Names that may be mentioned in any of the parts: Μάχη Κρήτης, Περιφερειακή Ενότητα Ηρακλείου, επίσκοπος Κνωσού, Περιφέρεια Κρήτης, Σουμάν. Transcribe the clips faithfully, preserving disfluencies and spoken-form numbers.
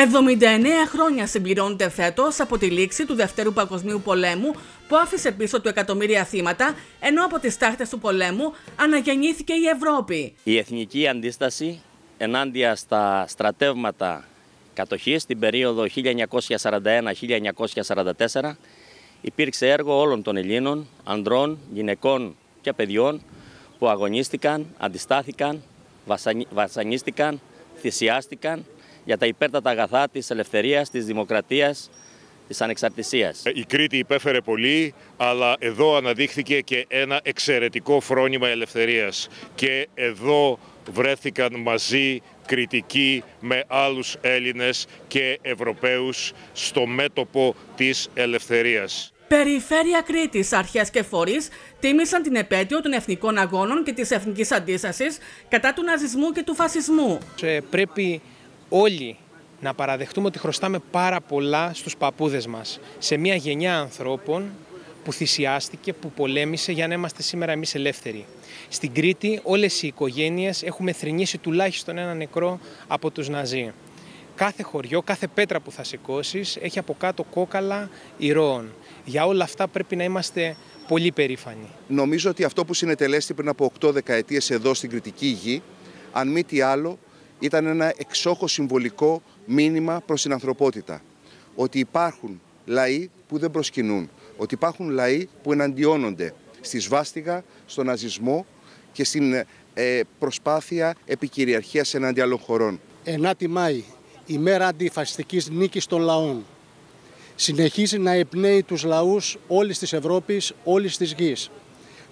εβδομήντα εννέα χρόνια συμπληρώνεται φέτος από τη λήξη του Δευτέρου Παγκοσμίου Πολέμου, που άφησε πίσω του εκατομμύρια θύματα, ενώ από τις τάχτες του πολέμου αναγεννήθηκε η Ευρώπη. Η εθνική αντίσταση ενάντια στα στρατεύματα κατοχής την περίοδο χίλια εννιακόσια σαράντα ένα με χίλια εννιακόσια σαράντα τέσσερα υπήρξε έργο όλων των Ελλήνων, ανδρών, γυναικών και παιδιών που αγωνίστηκαν, αντιστάθηκαν, βασανίστηκαν, θυσιάστηκαν για τα υπέρτατα αγαθά της ελευθερίας, της δημοκρατίας, της ανεξαρτησίας. Η Κρήτη υπέφερε πολύ, αλλά εδώ αναδείχθηκε και ένα εξαιρετικό φρόνημα ελευθερίας. Και εδώ βρέθηκαν μαζί κριτικοί με άλλους Έλληνες και Ευρωπαίους στο μέτωπο της ελευθερίας. Περιφέρεια Κρήτης, αρχές και φορείς τίμησαν την επέτειο των εθνικών αγώνων και της εθνικής αντίστασης κατά του ναζισμού και του φασισμού. Ε, πρέπει όλοι να παραδεχτούμε ότι χρωστάμε πάρα πολλά στους παππούδες μας, σε μια γενιά ανθρώπων που θυσιάστηκε, που πολέμησε για να είμαστε σήμερα εμείς ελεύθεροι. Στην Κρήτη όλες οι οικογένειες έχουμε θρηνήσει τουλάχιστον ένα νεκρό από τους ναζί. Κάθε χωριό, κάθε πέτρα που θα σηκώσει έχει από κάτω κόκαλα ηρώων. Για όλα αυτά πρέπει να είμαστε πολύ περήφανοι. Νομίζω ότι αυτό που συνετελέστη πριν από οκτώ δεκαετίες εδώ στην κρητική γη, αν μη τι άλλο, ήταν ένα εξόχο συμβολικό μήνυμα προς την ανθρωπότητα. Ότι υπάρχουν λαοί που δεν προσκυνούν, ότι υπάρχουν λαοί που εναντιώνονται στη σβάστηγα, στον ναζισμό και στην ε, προσπάθεια επικυριαρχίας εναντί άλλων χωρών. εννέα Μάη, η μέρα αντιφασιστικής νίκης των λαών, συνεχίζει να εμπνέει τους λαούς όλης της Ευρώπης, όλης της γης.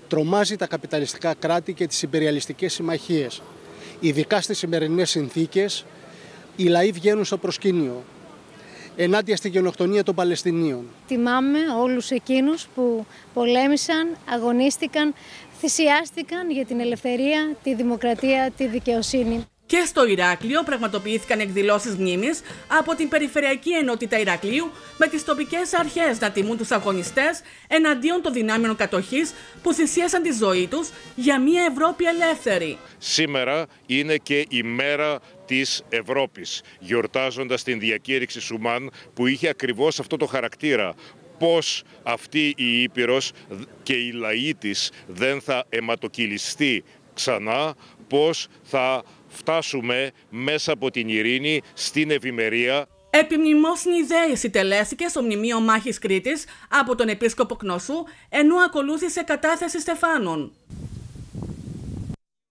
Τρομάζει τα καπιταλιστικά κράτη και τις υπεριαλιστικές συμμαχίες. Ειδικά στις σημερινές συνθήκες, οι λαοί βγαίνουν στο προσκήνιο, ενάντια στη γενοκτονία των Παλαιστινίων. Τιμάμε όλους εκείνους που πολέμησαν, αγωνίστηκαν, θυσιάστηκαν για την ελευθερία, τη δημοκρατία, τη δικαιοσύνη. Και στο Ηράκλειο πραγματοποιήθηκαν εκδηλώσεις μνήμης από την Περιφερειακή Ενότητα Ηρακλείου, με τις τοπικές αρχές να τιμούν τους αγωνιστές εναντίον των δυνάμεων κατοχής που θυσίασαν τη ζωή τους για μια Ευρώπη ελεύθερη. Σήμερα είναι και η μέρα της Ευρώπης, γιορτάζοντας την διακήρυξη Σουμάν που είχε ακριβώς αυτό το χαρακτήρα. Πώς αυτή η Ήπειρος και η λαοί της δεν θα αιματοκυλιστεί ξανά, πώς θα φτάσουμε μέσα από την ειρήνη στην ευημερία. Επιμνημόσυνη ιδέηση τελέστηκε στο μνημείο Μάχης Κρήτης από τον επίσκοπο Κνωσού, ενώ ακολούθησε κατάθεση στεφάνων.